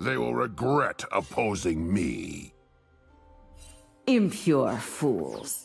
They will regret opposing me. Impure fools.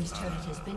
His turret has been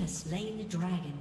Has slain the dragon.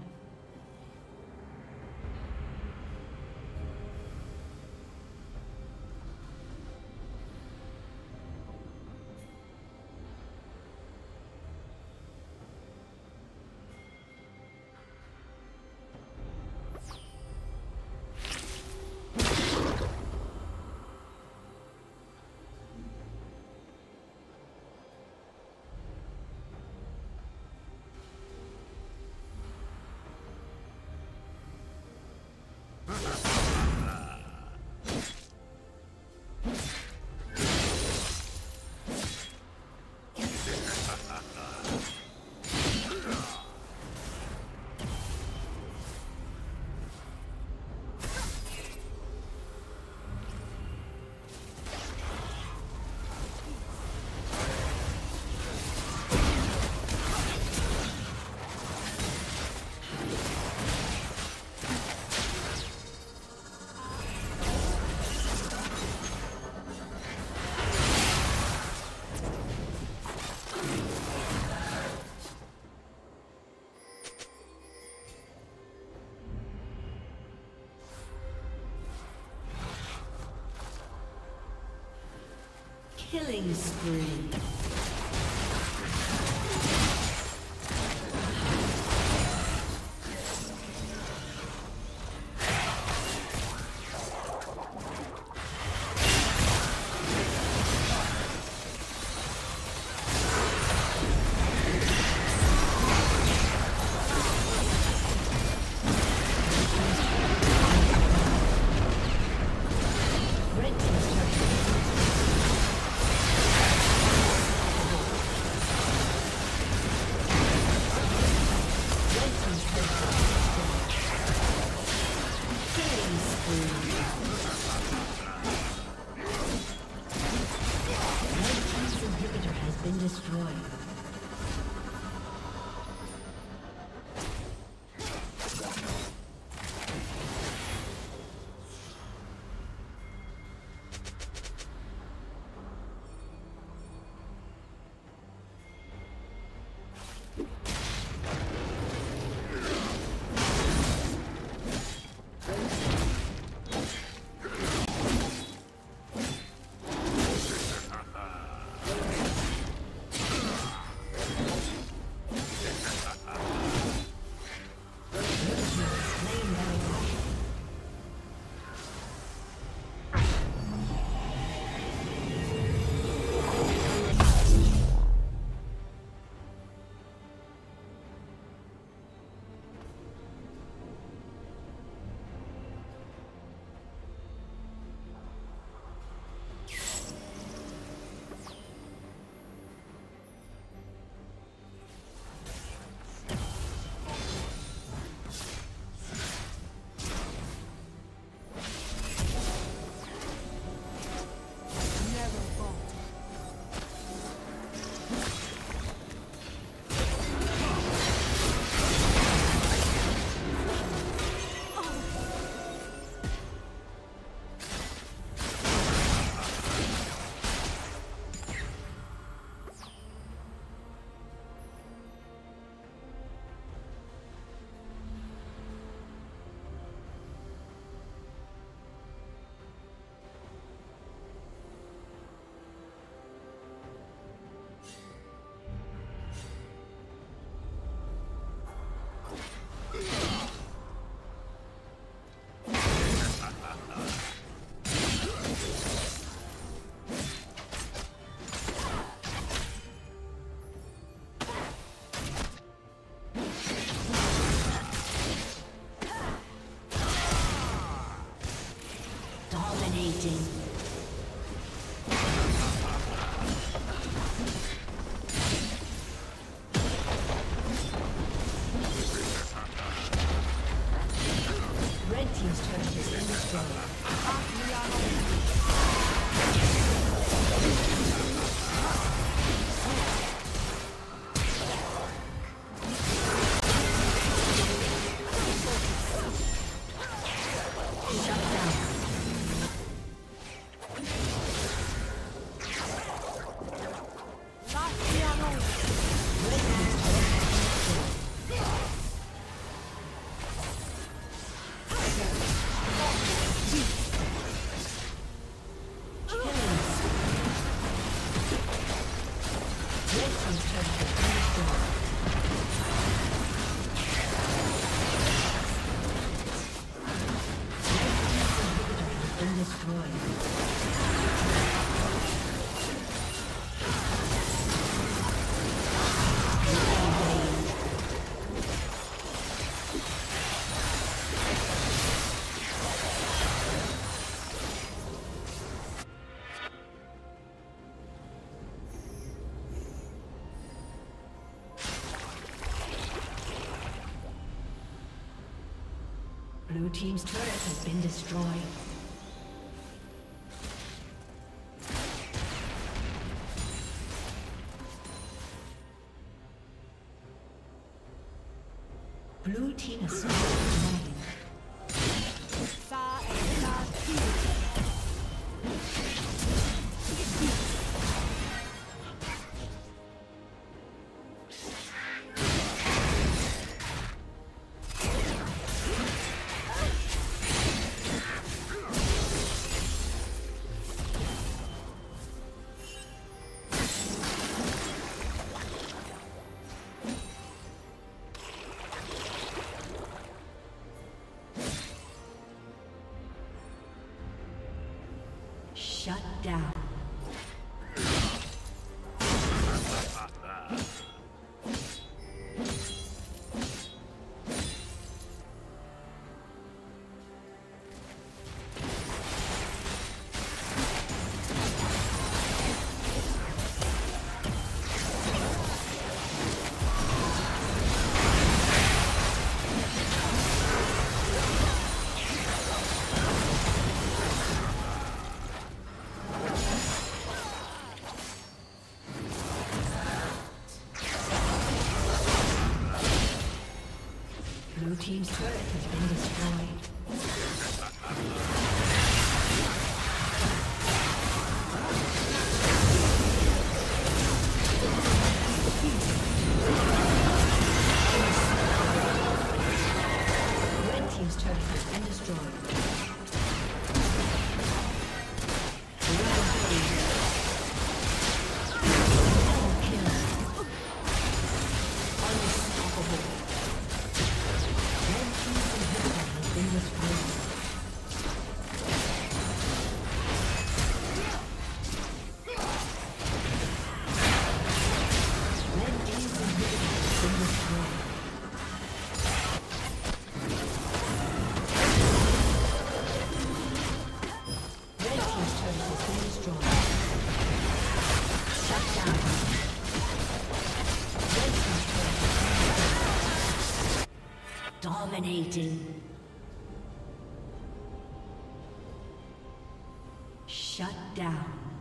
Killing spree. Blue team's turret has been destroyed. Blue team has shut down. Team's turret has been destroyed. Red team's turret has been destroyed. Shut down.